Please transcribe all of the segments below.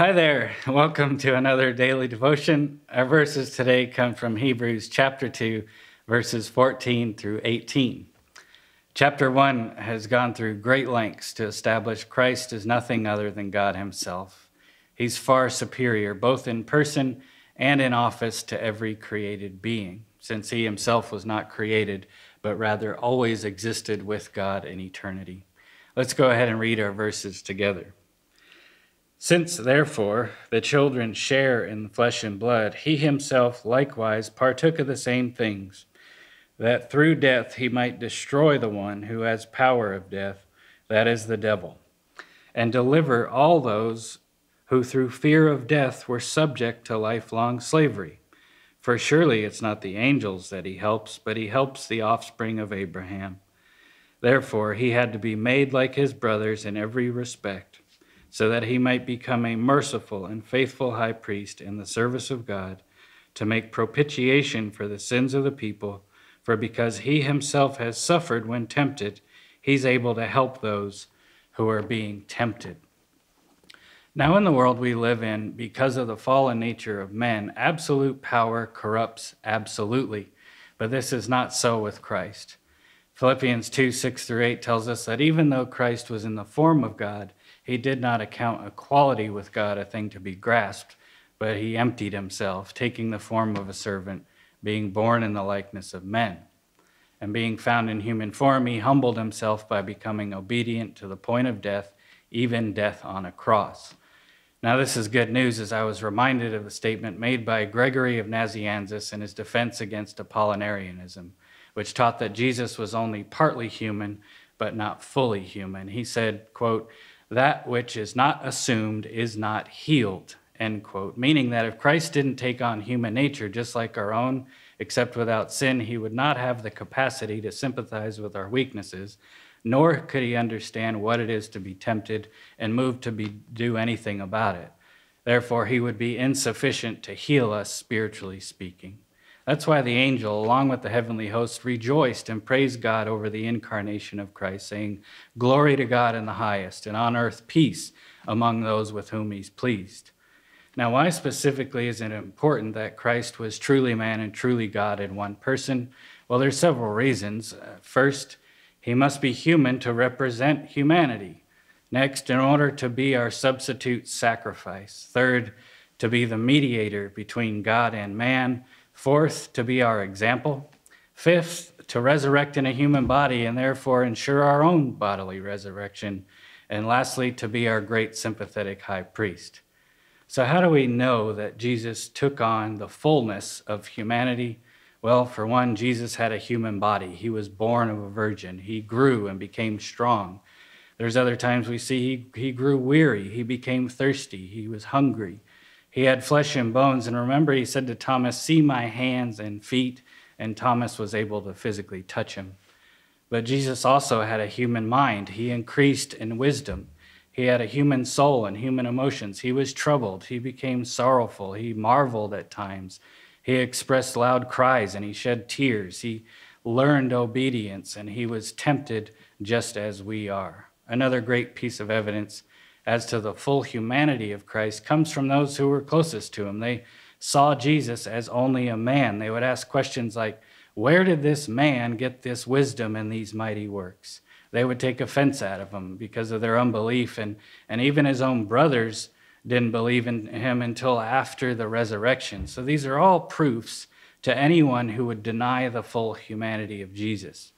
Hi there, welcome to another daily devotion. Our verses today come from Hebrews chapter 2, verses 14 through 18. Chapter 1 has gone through great lengths to establish Christ is nothing other than God himself. He's far superior, both in person and in office, to every created being, since he himself was not created, but rather always existed with God in eternity. Let's go ahead and read our verses together. Since, therefore, the children share in the flesh and blood, he himself likewise partook of the same things, that through death he might destroy the one who has power of death, that is the devil, and deliver all those who through fear of death were subject to lifelong slavery. For surely it's not the angels that he helps, but he helps the offspring of Abraham. Therefore, he had to be made like his brothers in every respect, so that he might become a merciful and faithful high priest in the service of God, to make propitiation for the sins of the people, for because he himself has suffered when tempted, he's able to help those who are being tempted. Now in the world we live in, because of the fallen nature of men, absolute power corrupts absolutely, but this is not so with Christ. Philippians 2, 6 through 8 tells us that even though Christ was in the form of God, he did not account equality with God a thing to be grasped, but he emptied himself, taking the form of a servant, being born in the likeness of men. And being found in human form, he humbled himself by becoming obedient to the point of death, even death on a cross. Now this is good news, as I was reminded of the statement made by Gregory of Nazianzus in his defense against Apollinarianism, which taught that Jesus was only partly human, but not fully human. He said, quote, "That which is not assumed is not healed," end quote, meaning that if Christ didn't take on human nature just like our own, except without sin, he would not have the capacity to sympathize with our weaknesses, nor could he understand what it is to be tempted and move to do anything about it. Therefore, he would be insufficient to heal us, spiritually speaking. That's why the angel, along with the heavenly host, rejoiced and praised God over the incarnation of Christ, saying, "Glory to God in the highest, and on earth peace among those with whom he's pleased." Now, why specifically is it important that Christ was truly man and truly God in one person? Well, there's several reasons. First, he must be human to represent humanity. Next, in order to be our substitute sacrifice. Third, to be the mediator between God and man. Fourth, to be our example. Fifth, to resurrect in a human body and therefore ensure our own bodily resurrection. And lastly, to be our great sympathetic high priest. So how do we know that Jesus took on the fullness of humanity? Well, for one, Jesus had a human body. He was born of a virgin. He grew and became strong. There's other times we see he grew weary. He became thirsty. He was hungry. He had flesh and bones, and remember he said to Thomas, "See my hands and feet," and Thomas was able to physically touch him. But Jesus also had a human mind. He increased in wisdom. He had a human soul and human emotions. He was troubled. He became sorrowful. He marveled at times. He expressed loud cries, and he shed tears. He learned obedience, and he was tempted just as we are. Another great piece of evidence as to the full humanity of Christ comes from those who were closest to him. They saw Jesus as only a man. They would ask questions like, "Where did this man get this wisdom and these mighty works?" They would take offense out of him because of their unbelief, and even his own brothers didn't believe in him until after the resurrection. So these are all proofs to anyone who would deny the full humanity of Jesus.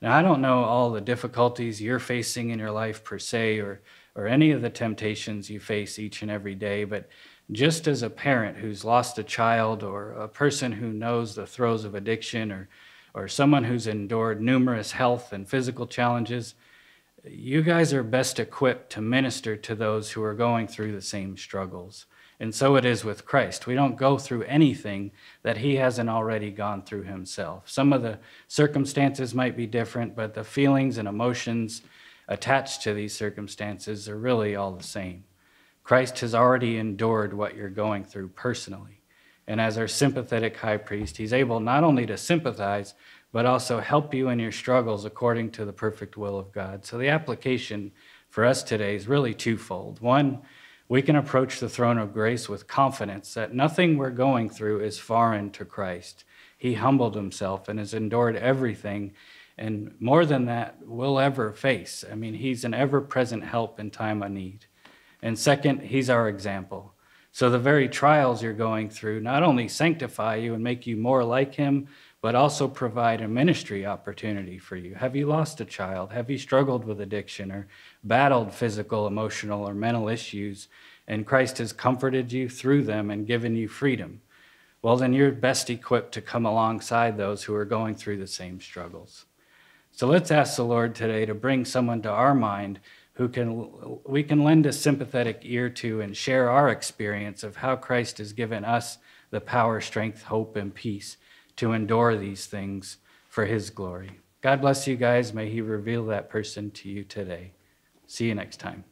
Now, I don't know all the difficulties you're facing in your life per se, or any of the temptations you face each and every day, but just as a parent who's lost a child, or a person who knows the throes of addiction, or someone who's endured numerous health and physical challenges, you guys are best equipped to minister to those who are going through the same struggles. And so it is with Christ. We don't go through anything that he hasn't already gone through himself. Some of the circumstances might be different, but the feelings and emotions attached to these circumstances are really all the same. Christ has already endured what you're going through personally. And as our sympathetic high priest, he's able not only to sympathize, but also help you in your struggles according to the perfect will of God. So the application for us today is really twofold. One, We can approach the throne of grace with confidence that nothing we're going through is foreign to Christ. He humbled himself and has endured everything, and more than that, we'll ever face. I mean, he's an ever-present help in time of need. And second, he's our example. So the very trials you're going through not only sanctify you and make you more like him, but also provide a ministry opportunity for you. Have you lost a child? Have you struggled with addiction or battled physical, emotional, or mental issues? And Christ has comforted you through them and given you freedom. Well, then you're best equipped to come alongside those who are going through the same struggles. So let's ask the Lord today to bring someone to our mind who we can lend a sympathetic ear to and share our experience of how Christ has given us the power, strength, hope, and peace to endure these things for his glory. God bless you guys. May he reveal that person to you today. See you next time.